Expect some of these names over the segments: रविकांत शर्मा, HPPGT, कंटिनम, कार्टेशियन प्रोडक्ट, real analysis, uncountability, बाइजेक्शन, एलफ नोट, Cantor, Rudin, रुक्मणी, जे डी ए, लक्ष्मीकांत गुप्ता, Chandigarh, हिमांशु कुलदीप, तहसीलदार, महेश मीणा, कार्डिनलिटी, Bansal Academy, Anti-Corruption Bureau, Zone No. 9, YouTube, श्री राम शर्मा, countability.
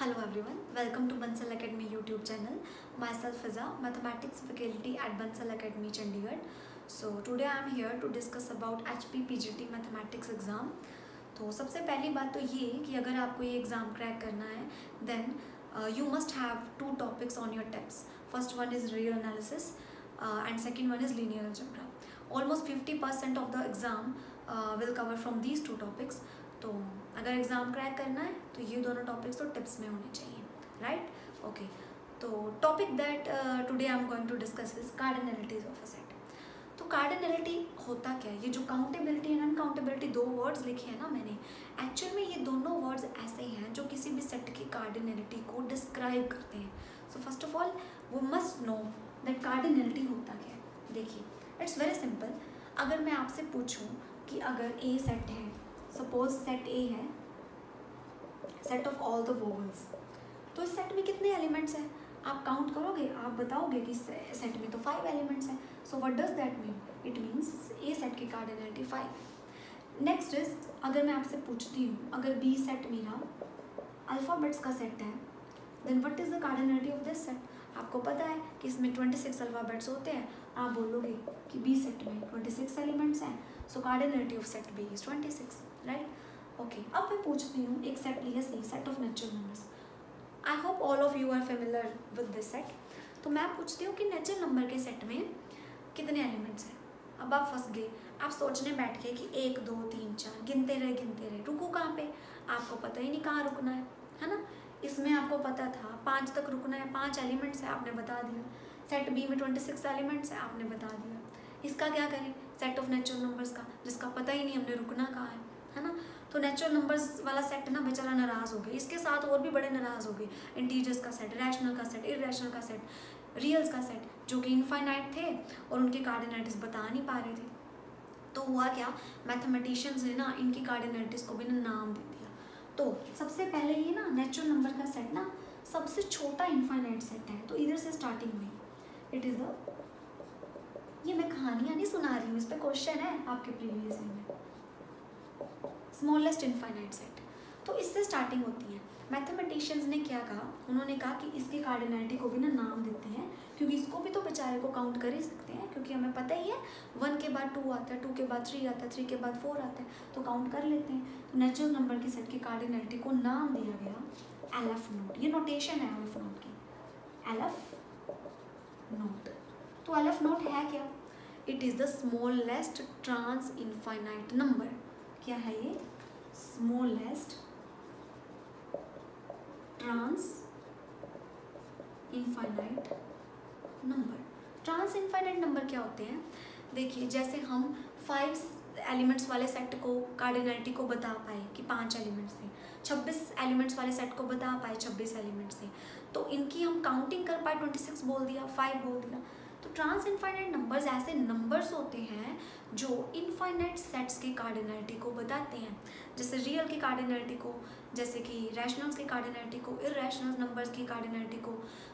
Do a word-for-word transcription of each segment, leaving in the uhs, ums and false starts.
Hello everyone, welcome to Bansal academy YouTube channel. Myself Fiza, mathematics faculty at Bansal academy Chandigarh. So today I am here to discuss about H P P G T mathematics exam. तो सबसे पहली बात तो ये कि अगर आपको ये एग्ज़ाम क्रैक करना है then you must have two topics on your tips. First one is real analysis and second one is linear algebra. Almost fifty percent of the exam will cover from these two topics. तो अगर exam crack करना है तो ये दोनों topics तो tips में होने चाहिए, राइट? ओके, तो topic that today I am going to discuss is cardinalities of a set. तो कार्डिनलिटी होता क्या है? ये जो काउंटेबिलिटी एंड अनकाउंटेबिलिटी दो वर्ड्स लिखे हैं ना मैंने, एक्चुअल में ये दोनों वर्ड्स ऐसे हैं जो किसी भी सेट की कार्डिनलिटी को डिस्क्राइब करते हैं। सो फर्स्ट ऑफ ऑल वो मस्ट नो दैट कार्डिनलिटी होता क्या है। देखिए, इट्स वेरी सिंपल। अगर मैं आपसे पूछूँ कि अगर ए सेट है, सपोज सेट ए है, set of all the vowels, तो इस सेट में कितने एलिमेंट्स हैं आप काउंट करोगे? आप बताओगे कि सेट में तो फाइव एलिमेंट्स हैं। So what does that mean? It means A set की कार्डिनलिटी फाइव। नेक्स्ट इज, अगर मैं आपसे पूछती हूँ अगर बी सेट मेरा अल्फ़ाबेट्स का सेट है then what is the कार्डिनलिटी of this set? आपको पता है कि इसमें ट्वेंटी सिक्स अल्फ़ाबेट्स होते हैं। आप बोलोगे कि बी सेट में ट्वेंटी सिक्स एलिमेंट्स हैं, so कार्डिनलिटी of set B is twenty six, right? Okay, अब मैं पूछती हूँ एक सेट लिया C, set of natural numbers. I hope all of you are familiar with this set. तो मैं पूछती हूँ कि नेचुरल नंबर के सेट में कितने एलिमेंट्स हैं? अब आप फंस गए, आप सोचने बैठ गए कि एक दो तीन चार, गिनते रहे गिनते रहे, रुको कहाँ पे? आपको पता ही नहीं कहाँ रुकना है, है ना? इसमें आपको पता था पाँच तक रुकना है, पाँच एलिमेंट्स है, आपने बता दिया। सेट बी में ट्वेंटी सिक्स एलिमेंट्स है, आपने बता दिया। इसका क्या करें सेट ऑफ नेचुरल नंबर्स का, जिसका पता ही नहीं हमने रुकना कहाँ है, है ना? तो नेचुरल नंबर्स वाला सेट ना बेचारा नाराज़ हो गया, इसके साथ और भी बड़े नाराज़ हो गए। इंटीजर्स का सेट, रैशनल का सेट, इरेशनल का सेट, रियल्स का सेट, जो कि इनफाइनाइट थे और उनके कार्डिनलिटीज़ बता नहीं पा रहे थे। तो हुआ क्या, मैथमेटिशियंस ने ना इनकी कार्डिनलिटीज़ को भी ना नाम दे दिया। तो सबसे पहले ये ना नेचुरल नंबर का सेट ना सबसे छोटा इनफाइनाइट सेट है, तो इधर से स्टार्टिंग हुई। इट इज़ द, ये मैं कहानियाँ नहीं सुना रही हूँ, इस पर क्वेश्चन है आपके प्रीवियस में, स्मॉलेस्ट इनफाइनाइट सेट। तो इससे स्टार्टिंग होती है। मैथमेटिशियंस ने क्या कहा, उन्होंने कहा कि इसकी कार्डिनलिटी को भी ना नाम देते हैं, क्योंकि इसको भी तो बेचारे को काउंट कर ही सकते हैं, क्योंकि हमें पता ही है वन के बाद टू आता है, टू के बाद थ्री आता है, थ्री के बाद फोर आता है, तो काउंट कर लेते हैं। तो नेचुरल नंबर के सेट की कार्डिनलिटी को नाम दिया गया एलफ नोट। ये नोटेशन है एलफ नोट की, एलफ नोट। तो एलफ नोट है क्या? It is the smallest trans infinite number. क्या है ये? Smallest trans infinite number. Trans infinite number क्या होते हैं? देखिए, जैसे हम फाइव एलिमेंट्स वाले सेट को कार्डिनलिटी को बता पाए कि पाँच एलिमेंट्स थे, छब्बीस एलिमेंट्स वाले सेट को बता पाए छब्बीस एलिमेंट्स थे, तो इनकी हम काउंटिंग कर पाए, ट्वेंटी सिक्स बोल दिया, फाइव बोल दिया। तो ट्रांस इनफाइनाइट नंबर्स ऐसे नंबर्स होते हैं जो इनफाइनाइट सेट्स की कार्डिनलिटी को बताते हैं, जैसे रियल की कार्डिनलिटी को, जैसे कि रैशनल्स की कार्डिनलिटी को, इरेशनल नंबर्स की कार्डिनलिटी को।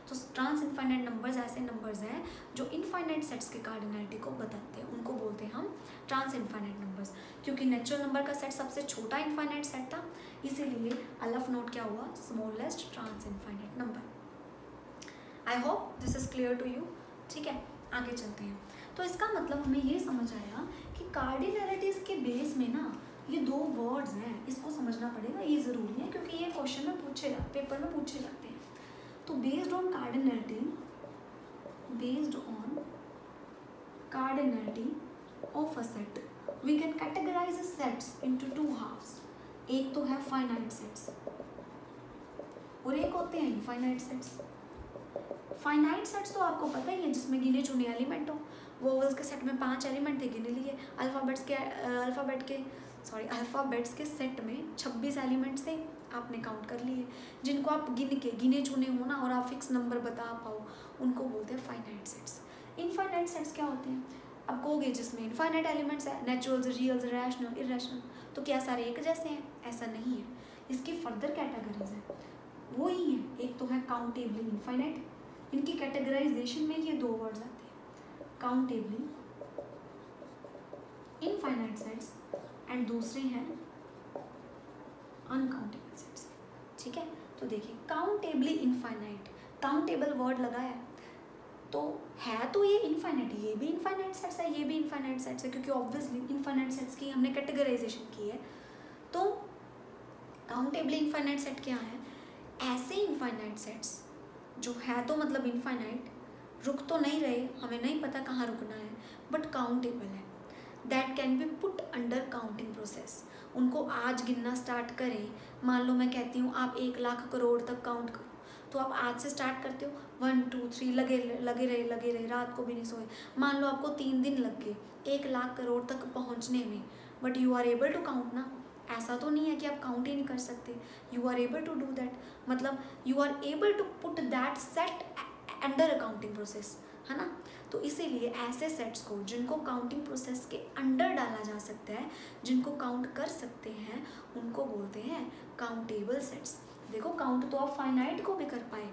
तो ट्रांस इनफाइनाइट नंबर्स ऐसे नंबर्स हैं जो इनफाइनाइट सेट्स की कार्डिनलिटी को बताते हैं, उनको बोलते हैं हम ट्रांस इनफाइनाइट नंबर्स। क्योंकि नेचुरल नंबर का सेट सबसे छोटा इनफाइनाइट सेट था, इसीलिए एलफ नोट क्या हुआ? Smallest trans infinite number. I hope this is clear to you. ठीक है, आगे चलते हैं। तो इसका मतलब हमें ये समझ आया कि कार्डिनलिटीज़ के बेस में ना ये दो वर्ड्स हैं, इसको समझना पड़ेगा, ये ज़रूरी है क्योंकि ये क्वेश्चन में पूछे जाते, पेपर में पूछे जाते हैं। तो based on कार्डिनलिटी, based on कार्डिनलिटी of a set we can categorise sets into two halves. एक तो है फाइनाइट सेट्स और एक होते हैं इनफाइनाइट सेट्स। फाइनाइट सेट्स तो आपको पता ही है, जिसमें गिने चुने एलिमेंट हो। वोवल्स के सेट में पाँच एलिमेंट थे, गिने लिए। अल्फ़ाबेट्स के अल्फ़ाबेट के सॉरी अल्फ़ाबेट्स के सेट में छब्बीस एलिमेंट्स थे, आपने काउंट कर लिए। जिनको आप गिन के गिने चुने हो ना और आप फिक्स नंबर बता पाओ, उनको बोलते हैं फाइनाइट सेट्स। इनफाइनाइट सेट्स क्या होते हैं? आप कहोगे जिसमें इनफाइनाइट एलिमेंट्स है, नेचुरल्स, रियल्स, रैशनल, इरेशनल, तो क्या सारे एक जैसे हैं? ऐसा नहीं है, इसकी फर्दर कैटेगरीज हैं, वो ही हैं। एक तो है काउंटेबली इनफाइनाइट, इनकी कैटेगराइजेशन में ये दो वर्ड्स आते हैं, काउंटेबली इनफाइनाइट सेट्स एंड दूसरे हैं अनकाउंटेबल सेट्स। ठीक है। तो देखिए काउंटेबली इनफाइनाइट, काउंटेबल वर्ड लगा है तो है तो ये इनफाइनाइट, ये भी इनफाइनाइट सेट्स है, ये भी इनफाइनाइट सेट्स है, क्योंकि ऑब्वियसली इनफाइनाइट सेट्स की हमने कैटेगराइजेशन की है। तो काउंटेबली इनफाइनाइट सेट क्या है? ऐसे इनफाइनाइट सेट्स जो है तो मतलब इनफाइनाइट, रुक तो नहीं रहे, हमें नहीं पता कहाँ रुकना है, बट काउंटेबल है, that can be put under counting process. उनको आज गिनना स्टार्ट करें। मान लो मैं कहती हूँ आप एक लाख करोड़ तक काउंट करो, तो आप आज से स्टार्ट करते हो, वन टू थ्री लगे लगे रहे लगे रहे रात को भी नहीं सोए। मान लो आपको तीन दिन लग गए एक लाख करोड़ तक पहुँचने में, but you are able to count ना। ऐसा तो नहीं है कि आप काउंट ही नहीं कर सकते, you are able to do that, मतलब you are able to put that set under accounting process, है ना। तो इसीलिए ऐसे सेट्स को जिनको काउंटिंग प्रोसेस के अंडर डाला जा सकता है, जिनको काउंट कर सकते हैं, उनको बोलते हैं काउंटेबल सेट्स। देखो काउंट तो आप फाइनाइट को भी कर पाए,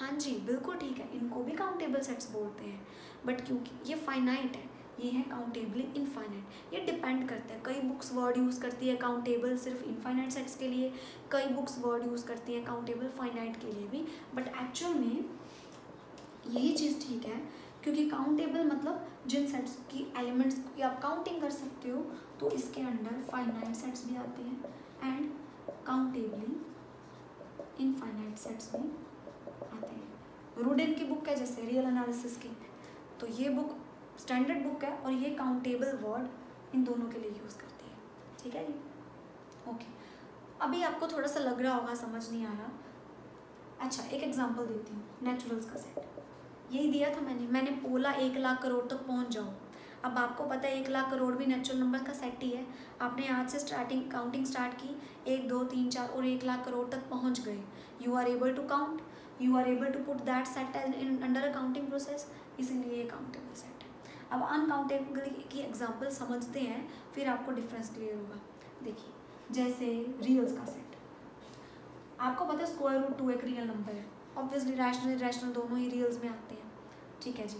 हाँ जी बिल्कुल ठीक है, इनको भी काउंटेबल सेट्स बोलते हैं, बट क्योंकि ये फाइनाइट है, ये है काउंटेबली इनफाइनाइट। ये डिपेंड करता है, कई बुक्स वर्ड यूज़ करती है काउंटेबल सिर्फ इनफाइनाइट सेट्स के लिए, कई बुक्स वर्ड यूज़ करती हैं काउंटेबल फाइनाइट के लिए भी, बट एक्चुअल में यही चीज़ ठीक है, क्योंकि काउंटेबल मतलब जिन सेट्स की एलिमेंट्स की आप काउंटिंग कर सकते हो, तो इसके अंडर फाइनाइट सेट्स भी आते हैं एंड काउंटेबली इनफाइनाइट सेट्स भी आते हैं। रूडिन की बुक है जैसे रियल एनालिसिस की, तो ये बुक स्टैंडर्ड बुक है और ये काउंटेबल वर्ड इन दोनों के लिए यूज़ करती है, ठीक है जी। ओके, अभी आपको थोड़ा सा लग रहा होगा समझ नहीं आया। अच्छा एक एग्जाम्पल देती हूँ, नेचुरल्स का सेट यही दिया था मैंने, मैंने बोला एक लाख करोड़ तक पहुँच जाओ। अब आपको पता है एक लाख करोड़ भी नेचुरल नंबर का सेट ही है, आपने आज से स्टार्टिंग काउंटिंग स्टार्ट की, एक दो तीन चार और एक लाख करोड़ तक पहुँच गए। You are able to count, you are able to put that set in under a counting process, इसीलिए ये काउंटेबल सेट है। अब अनकाउंटेबल की एग्जाम्पल समझते हैं, फिर आपको डिफरेंस क्लियर होगा। देखिए जैसे रियल्स का सेट, आपको पता है स्क्वायर रूट टू एक रियल नंबर है, ऑब्वियसली रैशनल इरेशनल दोनों ही रियल्स में आते हैं, ठीक है जी।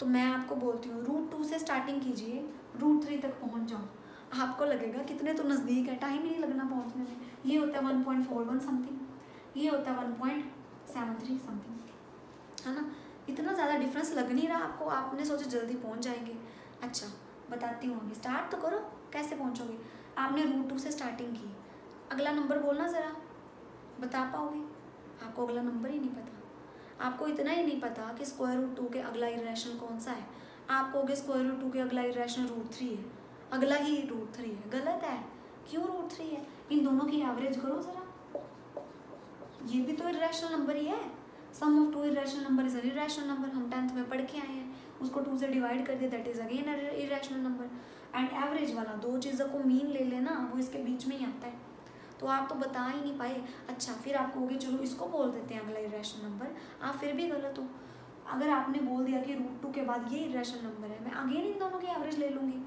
तो मैं आपको बोलती हूँ रूट टू से स्टार्टिंग कीजिए, रूट थ्री तक पहुँच जाओ, आपको लगेगा कितने तो नज़दीक है, टाइम ही नहीं लगना पहुँचने में। ये होता है one point four one something, ये होता है one point seven three something, है ना। इतना ज़्यादा डिफरेंस लग नहीं रहा आपको, आपने सोचा जल्दी पहुँच जाएंगे। अच्छा बताती हूँ अभी, स्टार्ट तो करो, कैसे पहुँचोगे? आपने रूट टू से स्टार्टिंग की, अगला नंबर बोलना ज़रा, बता पाओगे? आपको अगला नंबर ही नहीं पता, आपको इतना ही नहीं पता कि स्क्वायर रूट टू के अगला इरेशनल कौन सा है। आप कहोगे स्क्वायर रूट टू के अगला इरेशनल रूट थ्री है, अगला ही रूट थ्री है, गलत है। क्यों रूट थ्री है? इन दोनों की एवरेज करो ज़रा, ये भी तो इरेशनल नंबर ही है। Sum of two irrational number is an irrational number, हम टेंथ में पढ़ के आए हैं, उसको टू से डिवाइड कर दिया, that is again irrational number. And average वाला दो चीज़ों को मीन ले लेना, वो इसके बीच में ही आता है, तो आप तो बता ही नहीं पाए। अच्छा फिर आप कहोगे चलो इसको बोल देते हैं अगला इरेशनल नंबर, आप फिर भी गलत हो। अगर आपने बोल दिया कि रूट टू के बाद ये इरेशनल नंबर है, मैं अगेन इन दोनों की एवरेज ले लूँगी,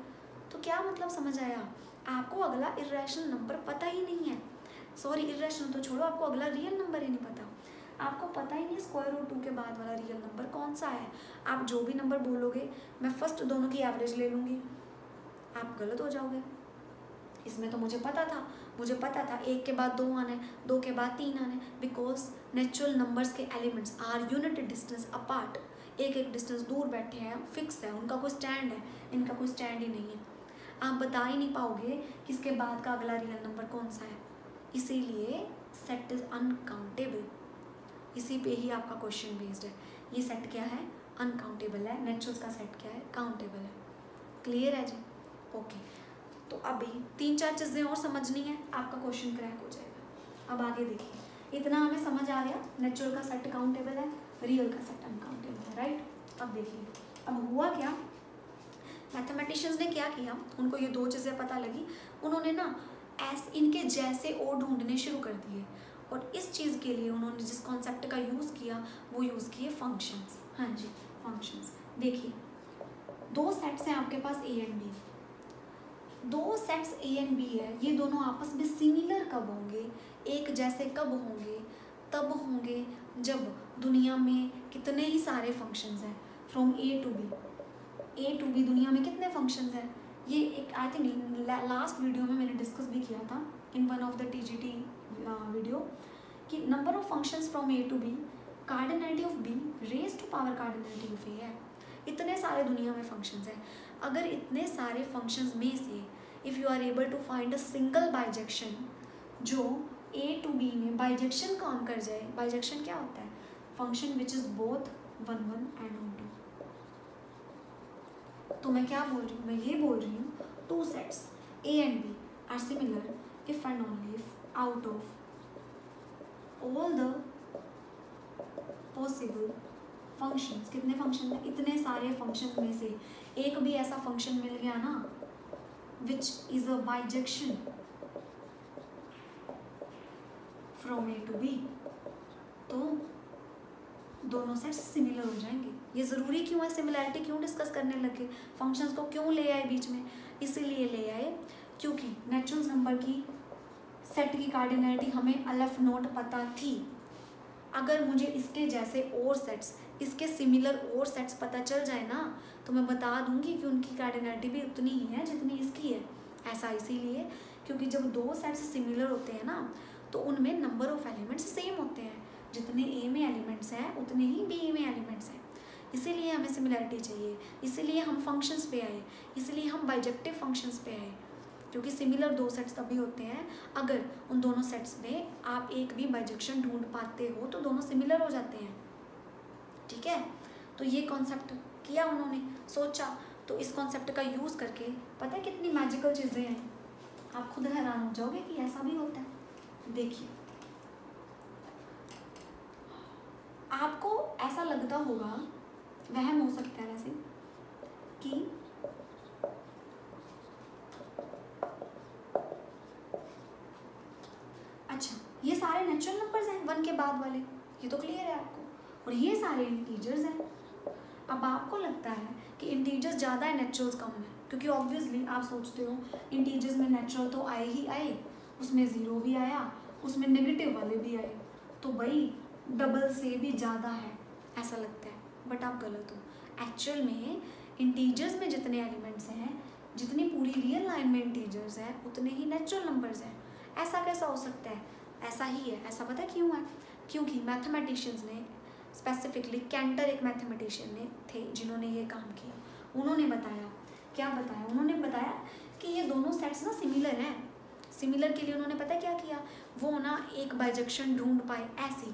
तो क्या मतलब समझ आया? आपको अगला इरेशनल नंबर पता ही नहीं है, सॉरी इरेशनल तो छोड़ो, आपको अगला रियल नंबर ही नहीं पता, आपको पता ही नहीं स्क्वायर रूट टू के बाद वाला रियल नंबर कौन सा है। आप जो भी नंबर बोलोगे मैं फर्स्ट दोनों की एवरेज ले लूँगी, आप गलत हो जाओगे। इसमें तो मुझे पता था, मुझे पता था एक के बाद दो आने, दो के बाद तीन आने, बिकॉज नेचुरल नंबर्स के elements are unit distance apart, एक एक डिस्टेंस दूर बैठे हैं, फिक्स है, उनका कोई स्टैंड है, इनका कोई स्टैंड ही नहीं है। आप बता ही नहीं पाओगे किसके बाद का अगला रियल नंबर कौन सा है, इसीलिए सेट इज़ अनकाउंटेबल। इसी पे ही आपका क्वेश्चन बेस्ड है, ये सेट क्या है? अनकाउंटेबल है। नेचुरल्स का सेट क्या है? काउंटेबल है। क्लियर है जी? ओके, तो अभी तीन चार चीज़ें और समझनी है, आपका क्वेश्चन क्रैक हो जाएगा। अब आगे देखिए, इतना हमें समझ आ गया, नेचुरल का सेट काउंटेबल है, रियल का सेट अनकाउंटेबल है, राइट। अब देखिए अब हुआ क्या, मैथमेटिशियंस ने क्या किया, उनको ये दो चीज़ें पता लगी, उन्होंने ना एस इनके जैसे और ढूंढने शुरू कर दिए, और इस चीज़ के लिए उन्होंने जिस कॉन्सेप्ट का यूज़ किया वो यूज़ किए फंक्शंस। हाँ जी फंक्शंस। देखिए दो सेट्स हैं आपके पास ए एंड बी, दो सेट्स ए एंड बी है, ये दोनों आपस में सिमिलर कब होंगे, एक जैसे कब होंगे? तब होंगे जब दुनिया में कितने ही सारे फंक्शंस हैं, from A to B. A to B दुनिया में कितने फंक्शंस हैं? ये एक आई थिंक लास्ट वीडियो में मैंने डिस्कस भी किया था, in one of the T G T video, कि number of functions from A to B, कार्डिनलिटी of B raise to power कार्डिनलिटी of A है। इतने सारे दुनिया में फंक्शंस हैं। अगर इतने सारे फंक्शंस में से if you are able to find a single बाइजेक्शन जो ए टू बी में बाइजेक्शन काम कर जाए, बाइजेक्शन क्या होता है? Function which is both one one and onto. तो मैं क्या बोल रही हूँ, मैं ये बोल रही हूँ two sets A and B are similar if and only if out of all the possible functions. कितने फंक्शन हैं? इतने सारे फंक्शन में से एक भी ऐसा फंक्शन मिल गया ना which is a बाइजेक्शन from A to B, तो दोनों सेट्स सिमिलर हो जाएंगे। ये ज़रूरी क्यों है? सिमिलैरिटी क्यों डिस्कस करने लगे? फंक्शंस को क्यों ले आए बीच में? इसीलिए ले आए क्योंकि नेचुरल्स नंबर की सेट की कार्डिनलिटी हमें अल्फ नोट पता थी। अगर मुझे इसके जैसे और सेट्स, इसके सिमिलर और सेट्स पता चल जाए ना, तो मैं बता दूंगी कि उनकी कार्डिनलिटी भी उतनी ही है जितनी इसकी है। ऐसा इसीलिए क्योंकि जब दो सेट्स सिमिलर होते हैं ना, तो उनमें नंबर ऑफ एलिमेंट्स सेम होते हैं। जितने ए में एलिमेंट्स हैं उतने ही बी में एलिमेंट्स हैं। इसीलिए हमें सिमिलैरिटी चाहिए, इसीलिए हम फंक्शंस पे आए, इसीलिए हम बाइजेक्टिव फंक्शंस पे आए। क्योंकि सिमिलर दो सेट्स तभी होते हैं, अगर उन दोनों सेट्स में आप एक भी बाइजेक्शन ढूंढ पाते हो तो दोनों सिमिलर हो जाते हैं। ठीक है, तो ये कॉन्सेप्ट किया उन्होंने, सोचा। तो इस कॉन्सेप्ट का यूज़ करके पता है कितनी मैजिकल चीज़ें हैं, आप खुद हैरान हो जाओगे कि ऐसा भी होता है। देखिए, आपको ऐसा लगता होगा, वहम हो सकता है वैसे, कि अच्छा ये सारे नेचुरल नंबर्स हैं वन के बाद वाले, ये तो क्लियर है आपको, और ये सारे इंटीजर्स हैं। अब आपको लगता है कि इंटीजर्स ज़्यादा है, नेचुरल्स कम है, क्योंकि ऑब्वियसली आप सोचते हो इंटीजर्स में नेचुरल तो आए ही आए, उसमें ज़ीरो भी आया, उसमें नेगेटिव वाले भी आए, तो भाई डबल से भी ज़्यादा है ऐसा लगता है। बट आप गलत हो। एक्चुअल में इंटीजर्स में जितने एलिमेंट्स हैं, जितनी पूरी रियल लाइन में इंटीजर्स हैं, उतने ही नेचुरल नंबर्स हैं। ऐसा कैसा हो सकता है? ऐसा ही है। ऐसा पता क्यों है? क्योंकि मैथमेटिशियंस ने, स्पेसिफिकली कैंटर एक मैथमेटिशियन ने थे जिन्होंने ये काम किया। उन्होंने बताया, क्या बताया? उन्होंने बताया कि ये दोनों सेट्स ना सिमिलर हैं। सिमिलर के लिए उन्होंने पता क्या किया, वो ना एक बाइजेक्शन ढूंढ पाए, ऐसी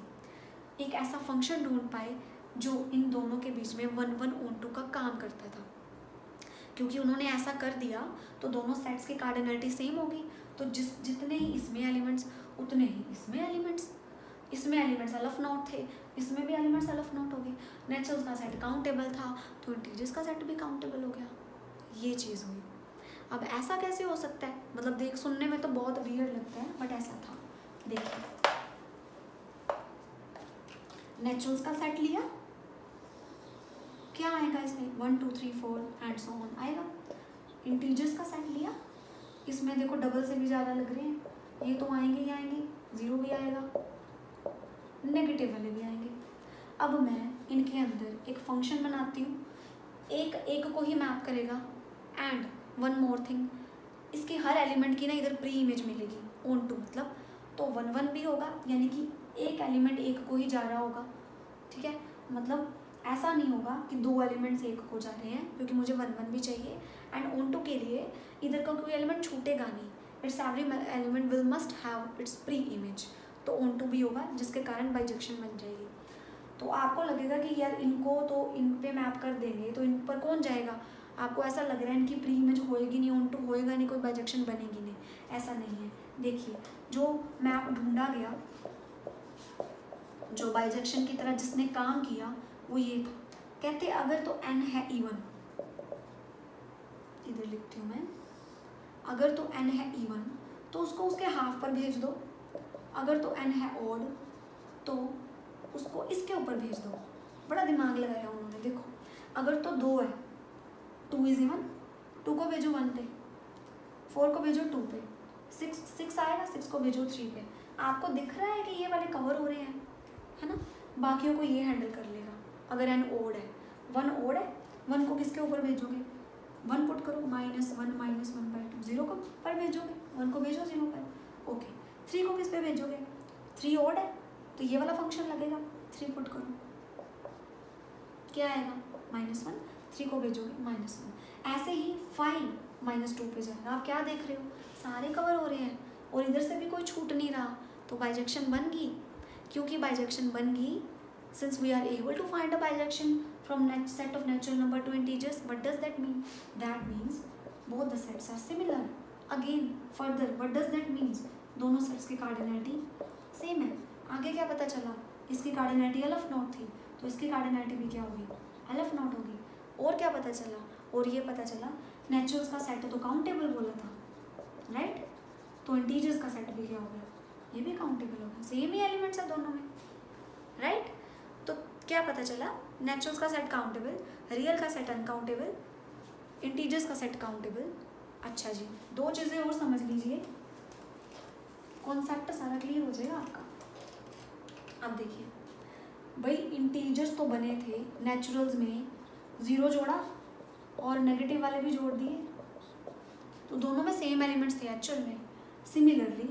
एक ऐसा फंक्शन ढूंढ पाए जो इन दोनों के बीच में वन वन ऑन टू का काम करता था। क्योंकि उन्होंने ऐसा कर दिया तो दोनों सेट्स की कार्डिनलिटी सेम होगी, तो जिस जितने ही इसमें एलिमेंट्स उतने ही इसमें एलिमेंट्स, इसमें एलिमेंट्स अल्फ नॉट थे, इसमें भी एलिमेंट्स अल्फ नॉट हो गए। नेचुरल्स का सेट काउंटेबल था तो इंटीजर्स का सेट भी काउंटेबल हो गया। ये चीज़ हुई। अब ऐसा कैसे हो सकता है? मतलब देख, सुनने में तो बहुत वियर्ड लगता है, बट ऐसा था। देखिए, नेचुरल्स का सेट लिया, क्या आएगा इसमें? One two three four and so on आएगा। इंटीजर्स का सेट लिया, इसमें देखो डबल से भी ज़्यादा लग रहे हैं, ये तो आएंगे ही आएंगे, ज़ीरो भी आएगा, नेगेटिव वाले भी आएंगे। अब मैं इनके अंदर एक फंक्शन बनाती हूँ, एक एक को ही मैप करेगा। एंड वन मोर थिंग, इसके हर एलिमेंट की ना इधर प्री इमेज मिलेगी ऑन टू, मतलब तो वन वन भी होगा, यानी कि एक एलिमेंट एक को ही जा रहा होगा। ठीक है, मतलब ऐसा नहीं होगा कि दो एलिमेंट्स एक को जा रहे हैं, क्योंकि मुझे वन वन भी चाहिए। एंड ऑन टू के लिए इधर का कोई एलिमेंट छूटेगा नहीं। It's every element will must have its pre image, तो ऑन टू भी होगा, जिसके कारण बाइजेक्शन बन जाएगी। तो आपको लगेगा कि यार इनको तो इन पर मैप कर देंगे तो इन पर कौन जाएगा, आपको ऐसा लग रहा है इनकी प्री इमेज होएगी नहीं, ऑन टू होएगा नहीं, कोई बाइजेक्शन बनेगी नहीं। ऐसा नहीं है। देखिए, जो मैप ढूंढा गया, जो बाइजेक्शन की तरह जिसने काम किया, वो ये था। कहते अगर तो n है इवन, इधर लिखती हूँ मैं, अगर तो n है इवन तो उसको उसके हाफ पर भेज दो, अगर तो n है ऑड तो उसको इसके ऊपर भेज दो। बड़ा दिमाग लगाया उन्होंने। देखो, अगर तो दो है, टू इज इवन, टू को भेजो वन पे, फोर को भेजो टू पे, सिक्स सिक्स आएगा, सिक्स को भेजो थ्री पे। आपको दिख रहा है कि ये वाले कवर हो रहे हैं, है ना? बाकियों को ये हैंडल कर लेगा। अगर एन ओड है, वन ओड है, वन को किसके ऊपर भेजोगे? वन पुट करो, minus one minus one by two, zero को पर भेजोगे, वन को भेजो जीरो पर। ओके, थ्री को किस पे भेजोगे? थ्री ओड है, तो ये वाला फंक्शन लगेगा, थ्री पुट करो क्या आएगा माइनस वन, थ्री को भेजोगे माइनस वन। ऐसे ही फाइव माइनस टू पे जाएगा। आप क्या देख रहे हो सारे कवर हो रहे हैं और इधर से भी कोई छूट नहीं रहा, तो बाइजेक्शन बन गई। क्योंकि बाइजेक्शन बन गई since we are able to find a बाइजेक्शन from set of natural number to integers, but does that mean that means both the sets are similar. Again further but does that means दोनों sets की कार्डिनलिटी same है। आगे क्या पता चला, इसकी कार्डिनलिटी एलफ not थी तो इसकी कार्डिनलिटी भी क्या होगी, एलफ नॉट होगी। और क्या पता चला, और ये पता चला नेचुरल्स का सेट तो काउंटेबल बोला था राइट, तो इंटीजर्स का सेट भी क्या हो गया, ये भी काउंटेबल हो गया, सेम ही एलिमेंट्स है दोनों में राइट। तो क्या पता चला नेचुरल्स का सेट काउंटेबल, रियल का सेट अनकाउंटेबल, इंटीजर्स का सेट काउंटेबल। अच्छा जी, दो चीज़ें और समझ लीजिए, कॉन्सेप्ट सारा क्लियर हो जाएगा आपका। आप देखिए भाई इंटीजर्स तो बने थे नेचुरल्स में, ज़ीरो जोड़ा और नेगेटिव वाले भी जोड़ दिए, तो दोनों में सेम एलिमेंट्स थे एक्चुअल में। सिमिलरली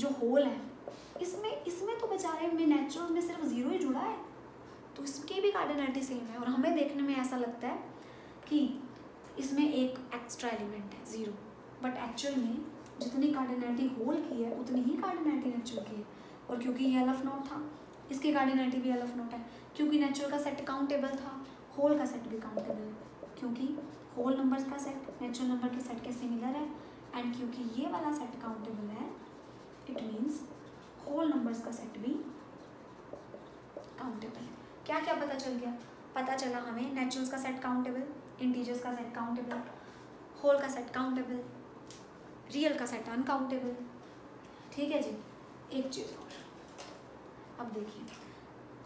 जो होल है इसमें, इसमें तो बेचारे में नेचुरल में सिर्फ ज़ीरो ही जुड़ा है, तो इसकी भी कार्डिनलिटी सेम है। और हमें देखने में ऐसा लगता है कि इसमें एक एक्स्ट्रा एलिमेंट है ज़ीरो, बट एक्चुअल में जितनी कार्डिनलिटी होल की है उतनी ही कार्डिनलिटी नेचुरल की है। और क्योंकि ये एलफ नॉट था, इसकी कार्डिनलिटी भी एलफ नॉट है। क्योंकि नेचुरल का सेट काउंटेबल था, होल का सेट भी काउंटेबल है, क्योंकि होल नंबर्स का सेट नेचुरल नंबर के सेट के सिमिलर है। एंड क्योंकि ये वाला सेट काउंटेबल है, इट मीन्स होल नंबर्स का सेट भी काउंटेबल है। क्या क्या पता चल गया, पता चला हमें नेचुरल्स का सेट काउंटेबल, इंटीजर्स का सेट काउंटेबल, होल का सेट काउंटेबल, रियल का सेट अनकाउंटेबल। ठीक है जी, एक चीज़ और अब देखिए,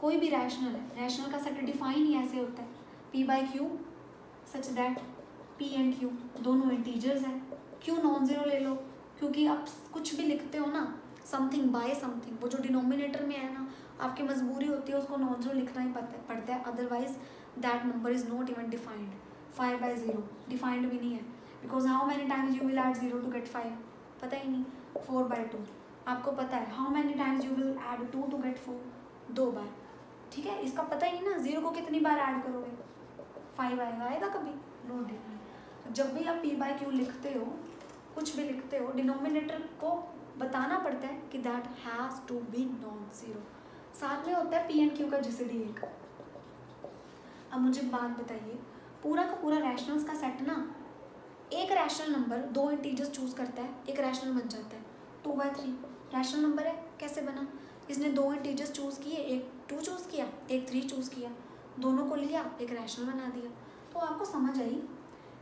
कोई भी रैशनल है, रैशनल का सेट डिफाइन ही ऐसे होता है P by Q such that P and Q दोनों इंटीजर्स हैं। क्यू नॉन ज़ीरो ले लो, क्योंकि आप कुछ भी लिखते हो ना समथिंग बाय समथिंग, वो जो डिनोमिनेटर में है ना आपकी मजबूरी होती है उसको नॉन ज़ीरो लिखना ही पड़ता है पड़ता है otherwise that number is not even defined. Five by zero defined भी नहीं है, because how many times you will add zero to get five, पता ही नहीं। फोर बाई टू आपको पता है, how many times you will add two to get four, दो बार। ठीक है, इसका पता ही ना जीरो को कितनी बार ऐड करोगे, फाइव आएगा आएगा कभी नो डिफाइन। जब भी आप पी बाई क्यू लिखते हो, कुछ भी लिखते हो, डिनोमिनेटर को बताना पड़ता है कि that has to be non zero. साथ में होता है पी एंड क्यू का जीसीडी एक। अब मुझे बात बताइए, पूरा का पूरा रैशनल्स का सेट ना, एक रैशनल नंबर दो इंटीजर्स चूज करता है, एक रैशनल बन जाता है। Two by three rational number है, कैसे बना, इसने दो इंटीजर्स चूज़ किए, एक टू चूज़ किया, एक थ्री चूज़ किया, दोनों को लिया एक रैशनल बना दिया। तो आपको समझ आई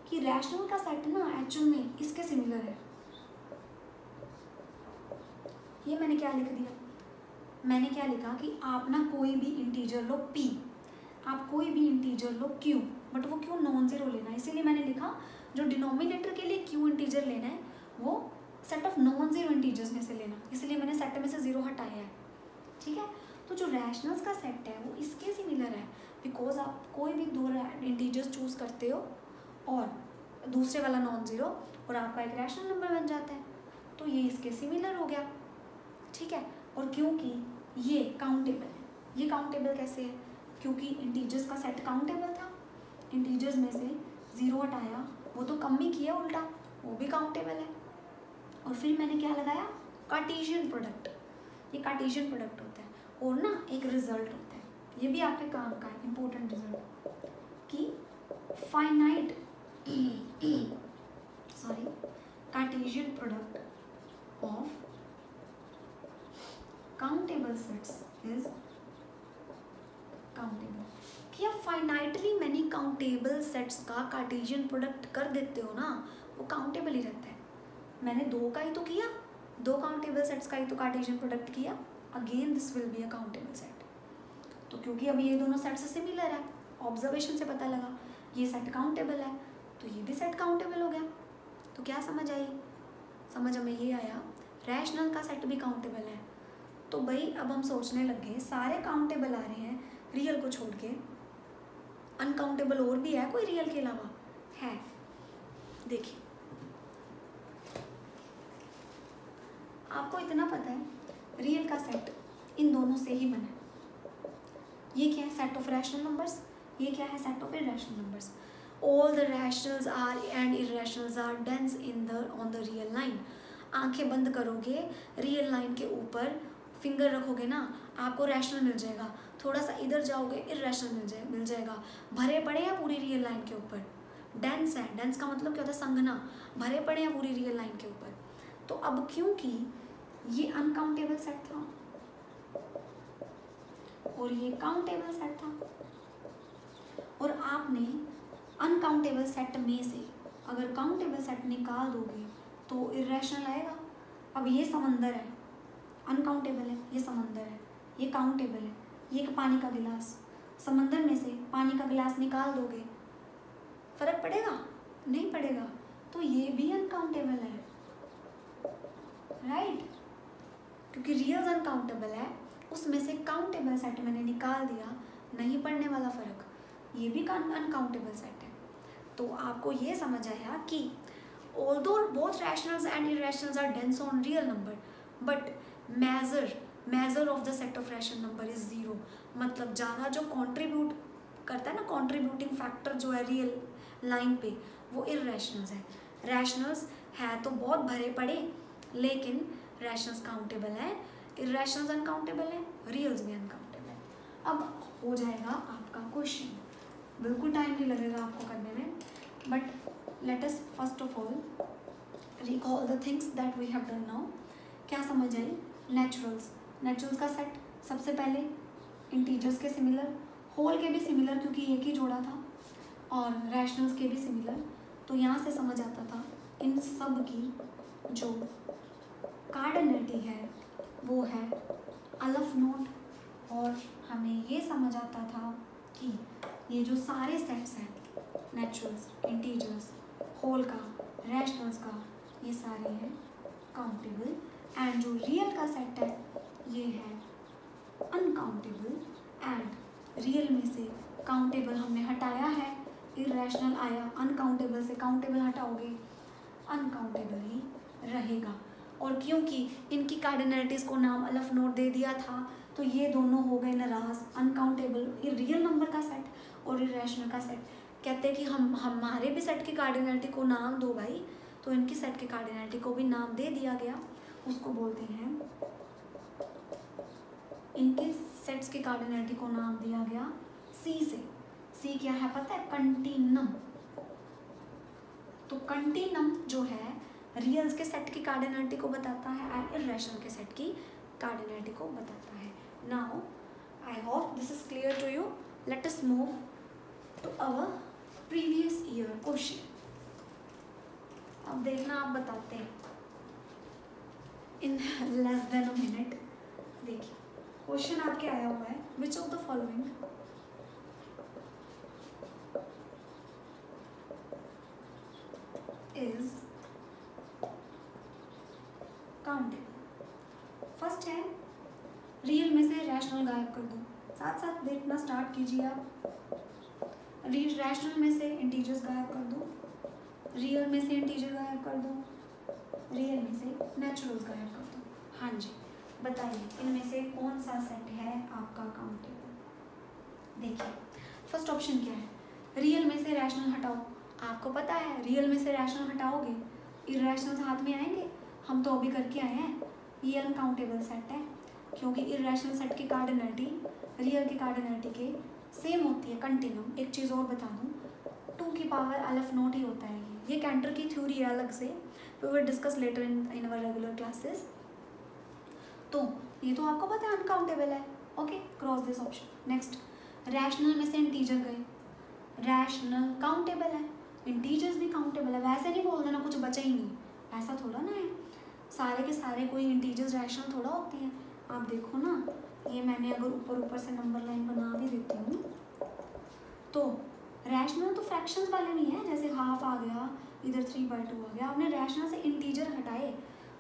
कि रैशनल का सेट ना एक्चुअल में इसके सिमिलर है। ये मैंने क्या लिख दिया, मैंने क्या लिखा कि आप ना कोई भी इंटीजर लो p, आप कोई भी इंटीजर लो q, बट वो q नॉन ज़ीरो लेना है। इसीलिए मैंने लिखा जो डिनोमिनेटर के लिए q इंटीजर लेना है वो set of non zero integers में से लेना, इसलिए मैंने सेट में से ज़ीरो हटाया है। ठीक है, तो जो रैशनल्स का सेट है वो इसके सिमिलर है, बिकॉज आप कोई भी दो इंटीजर्स चूज़ करते हो और दूसरे वाला नॉन ज़ीरो और आपका एक रैशनल नंबर बन जाता है, तो ये इसके सिमिलर हो गया। ठीक है, और क्योंकि ये काउंटेबल है, ये काउंटेबल कैसे है, क्योंकि इंटीजर्स का सेट काउंटेबल था, इंटीजर्स में से ज़ीरो हटाया, वो तो कम ही किया उल्टा, वो भी काउंटेबल है। और फिर मैंने क्या लगाया, कार्टेशियन प्रोडक्ट, ये कार्टेशियन प्रोडक्ट होता है और ना एक रिजल्ट होता है, ये भी आपके काम का है, इम्पोर्टेंट रिजल्ट कि finite sorry कार्टेशियन प्रोडक्ट of countable sets is countable. कि आप फाइनाइटली मैनी काउंटेबल सेट्स का कार्टेशियन प्रोडक्ट कर देते हो ना, वो काउंटेबल ही रहता है। मैंने दो का ही तो किया, दो काउंटेबल सेट्स का ही तो कार्टेशियन प्रोडक्ट किया, again this will be a countable set. तो क्योंकि अभी ये दोनों सेट से सिमिलर है, ऑब्जर्वेशन से पता लगा ये सेट काउंटेबल है, तो ये भी सेट काउंटेबल हो गया। तो क्या समझ आई, समझ हमें ये आया रैशनल का सेट भी काउंटेबल है। तो भाई अब हम सोचने लगे सारे काउंटेबल आ रहे हैं रियल को छोड़ के, अनकाउंटेबल और भी है कोई रियल के अलावा है। देखिए आपको इतना पता है रियल का सेट इन दोनों से ही बना है। ये क्या है? Set of rational numbers. ये क्या है? Set of irrational numbers. All the rationals are and irrationals are dense in the on the real line. आंखें बंद करोगे, रियल लाइन के ऊपर फिंगर रखोगे ना, आपको रैशनल मिल जाएगा, थोड़ा सा इधर जाओगे इरेशनल मिल जाए मिल जाएगा। भरे पड़े हैं पूरी रियल लाइन के ऊपर, डेंस है। डेंस का मतलब क्या होता है? संगना। भरे पड़े हैं पूरी रियल लाइन के ऊपर। तो अब क्योंकि ये अनकाउंटेबल सेट था और ये काउंटेबल सेट था, और आपने अनकाउंटेबल सेट में से अगर काउंटेबल सेट निकाल दोगे तो इरेशनल आएगा। अब ये समंदर है, अनकाउंटेबल है, ये समंदर है, ये काउंटेबल है, ये एक पानी का गिलास। समंदर में से पानी का गिलास निकाल दोगे, फ़र्क पड़ेगा? नहीं पड़ेगा। तो ये भी अनकाउंटेबल है, राइट right? क्योंकि रियल अनकाउंटेबल है, उसमें से काउंटेबल सेट मैंने निकाल दिया, नहीं पड़ने वाला फ़र्क। ये भी अनकाउंटेबल सेट है। तो आपको ये समझ आया कि although both rationals and irrationals are dense on real number, but measure measure of the set of rational number is zero. मतलब ज़्यादा जो कंट्रीब्यूट करता है ना, कंट्रीब्यूटिंग फैक्टर जो है रियल लाइन पे, वो इरेशनल्स है। रैशनल्स है तो बहुत भरे पड़े, लेकिन रैशनल्स काउंटेबल है, इरेशनल्स अनकाउंटेबल है, रियल्स भी अनकाउंटेबल है। अब हो जाएगा आपका क्वेश्चन, बिल्कुल टाइम नहीं लगेगा आपको करने में। But let us first of all recall the things that we have done now. क्या समझ आई? नेचुरल्स, नेचुरल्स का सेट सबसे पहले, इंटीजर्स के सिमिलर, होल के भी सिमिलर क्योंकि एक ही जोड़ा था, और रैशनल्स के भी सिमिलर। तो यहाँ से समझ आता था इन सब की जो कार्डिनलिटी है वो है अल्फ नोट। और हमें ये समझ आता था कि ये जो सारे सेट्स हैं, नेचुरल्स, इंटीजर्स, होल का, रैशनल्स का, ये सारे हैं काउंटेबल। एंड जो रियल का सेट है ये है अनकाउंटेबल। एंड रियल में से काउंटेबल हमने हटाया है, इरेशनल आया, अनकाउंटेबल से काउंटेबल हटाओगे, अनकाउंटेबल ही रहेगा। और क्योंकि इनकी कार्डिनलिटीज़ को नाम अल्फ नोट दे दिया था, तो ये दोनों हो गए नाराज़। अनकाउंटेबल ये रियल नंबर का सेट और इरेशनल का सेट, कहते हैं कि हम हमारे भी सेट की कार्डिनलिटी को नाम दो भाई। तो इनकी सेट की कार्डिनलिटी को भी नाम दे दिया गया, उसको बोलते हैं, इनके सेट्स की कार्डिनलिटी को नाम दिया गया सी से। सी क्या है पता है? कंटिनम। तो कंटिनम जो है रियल्स के सेट की कार्डिनलिटी को बताता है एंड इरेशनल के सेट की कार्डिनलिटी को बताता है। Now I hope this is clear to you. Let us move to our previous year question. अब देखना आप बताते हैं in less than a minute. देखिए क्वेश्चन आपके आया हुआ है, which of the following is countable. First है रियल में से रैशनल गायब कर दो, साथ साथ देखना स्टार्ट कीजिए आप। रैशनल में से इंटीजर्स गायब कर दो, रियल में से इंटीजर गायब कर दो, रियल में से नेचुरल्स गायब कर दो। हाँ जी, बताइए इनमें से कौन सा सेट है आपका काउंटेबल। देखिए फर्स्ट ऑप्शन क्या है? रियल में से रैशनल हटाओ। आपको पता है रियल में से रैशनल हटाओगे इरेशनल्स हाथ में आएंगे, हम तो अभी करके आए हैं। ये अनकाउंटेबल सेट है क्योंकि इरेशनल सेट की कार्डिनलिटी रियल की कार्डिनलिटी के सेम होती है, कंटिन्यूम। एक चीज़ और बता दूँ, टू की पावर अल्फ नोट ही होता है ये। ये कैंटर की थ्योरी है अलग से, we will discuss later in in our regular classes. तो ये तो आपको पता है अनकाउंटेबल है, okay, cross this option. Next, rational में से इंटीजर गए, रैशनल काउंटेबल है, इंटीजर्स भी काउंटेबल है। वैसे नहीं बोल देना कुछ बचा ही नहीं, ऐसा थोड़ा ना है सारे के सारे कोई इंटीजर्स रैशनल थोड़ा होते हैं। आप देखो ना, ये मैंने अगर ऊपर ऊपर से नंबर लाइन बना भी देती हूँ तो रैशनल तो फ्रैक्शंस वाले नहीं है, जैसे हाफ आ गया, इधर थ्री बाई टू आ गया। आपने रैशनल से इंटीजर हटाए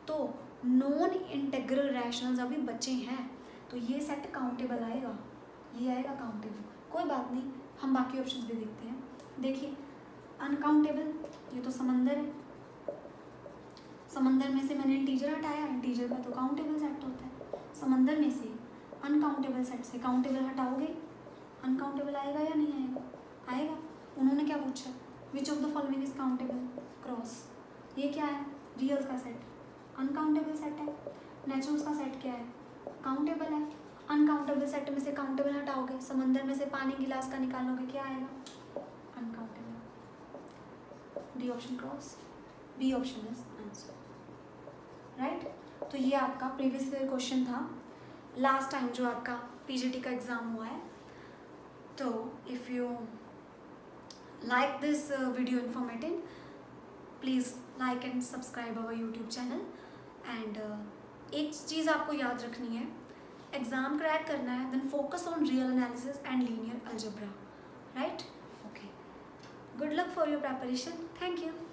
तो नॉन इंटीग्रल रैशनल्स अभी बचे हैं, तो ये सेट काउंटेबल आएगा, ये आएगा काउंटेबल। कोई बात नहीं, हम बाकी ऑप्शंस भी देखते हैं। देखिए अनकाउंटेबल, ये तो समंदर है, समंदर में से मैंने इंटीजर हटाया, इंटीजर का तो काउंटेबल सेट होता है। समंदर में से अनकाउंटेबल सेट से काउंटेबल हटाओगे अनकाउंटेबल आएगा या नहीं आएगा? आएगा। उन्होंने क्या पूछा? Which of the following is countable? Cross. ये क्या है? रियल्स का सेट। अनकाउंटेबल सेट है। नेचुरल्स का सेट क्या है? काउंटेबल है। अनकाउंटेबल सेट में से काउंटेबल हटाओगे, समंदर में से पानी गिलास का निकालोगे, क्या आएगा? Uncountable. D option cross, B option is answer. Right, तो ये आपका प्रीवियस ईयर क्वेश्चन था लास्ट टाइम जो आपका पीजीटी का एग्ज़ाम हुआ है। तो if you like this video informative, please like and subscribe our YouTube channel. And एक चीज़ आपको याद रखनी है, एग्ज़ाम क्रैक करना है, then focus on real analysis and linear algebra. Right, okay, good luck for your preparation. Thank you.